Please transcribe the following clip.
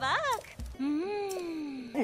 bak. Hmm.